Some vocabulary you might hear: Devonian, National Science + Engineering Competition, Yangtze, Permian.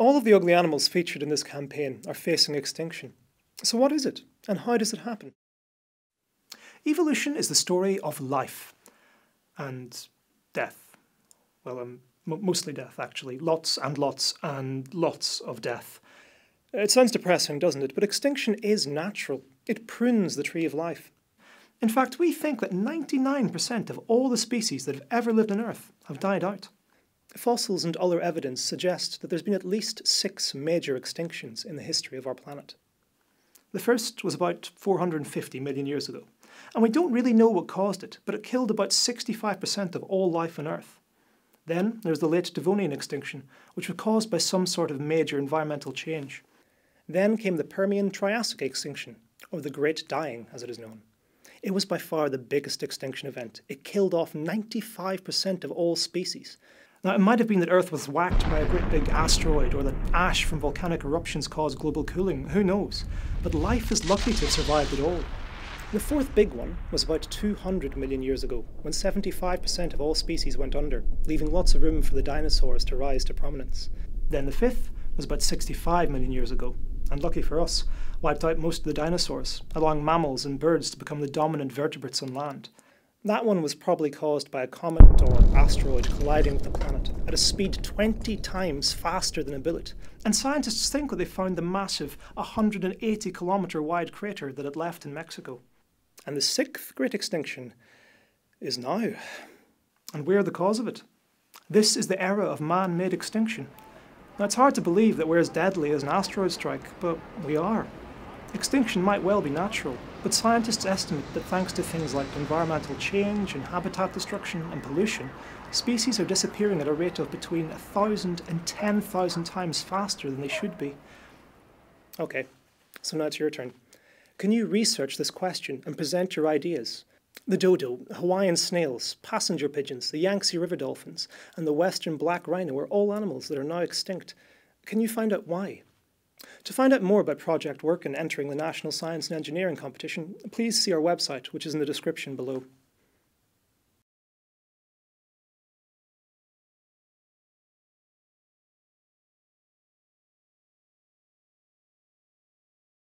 All of the ugly animals featured in this campaign are facing extinction. So what is it, and how does it happen? Evolution is the story of life and death. Well, mostly death, actually. Lots and lots and lots of death. It sounds depressing, doesn't it? But extinction is natural. It prunes the tree of life. In fact, we think that 99% of all the species that have ever lived on Earth have died out. Fossils and other evidence suggest that there's been at least 6 major extinctions in the history of our planet. The first was about 450 million years ago, and we don't really know what caused it, but it killed about 65% of all life on Earth. Then there's the late Devonian extinction, which was caused by some sort of major environmental change. Then came the Permian-Triassic extinction, or the Great Dying as it is known. It was by far the biggest extinction event. It killed off 95% of all species. Now, it might have been that Earth was whacked by a great big asteroid, or that ash from volcanic eruptions caused global cooling, who knows? But life is lucky to have survived it all. The fourth big one was about 200 million years ago, when 75% of all species went under, leaving lots of room for the dinosaurs to rise to prominence. Then the fifth was about 65 million years ago, and lucky for us, wiped out most of the dinosaurs, allowing mammals and birds to become the dominant vertebrates on land. That one was probably caused by a comet or asteroid colliding with the planet at a speed 20 times faster than a bullet. And scientists think that they found the massive 180-kilometre wide crater that it left in Mexico. And the sixth great extinction is now. And we're the cause of it. This is the era of man-made extinction. Now, it's hard to believe that we're as deadly as an asteroid strike, but we are. Extinction might well be natural, but scientists estimate that thanks to things like environmental change and habitat destruction and pollution, species are disappearing at a rate of between 1,000 and 10,000 times faster than they should be. Okay, so now it's your turn. Can you research this question and present your ideas? The dodo, Hawaiian snails, passenger pigeons, the Yangtze River dolphins, and the western black rhino are all animals that are now extinct. Can you find out why? To find out more about project work and entering the National Science and Engineering Competition, please see our website, which is in the description below.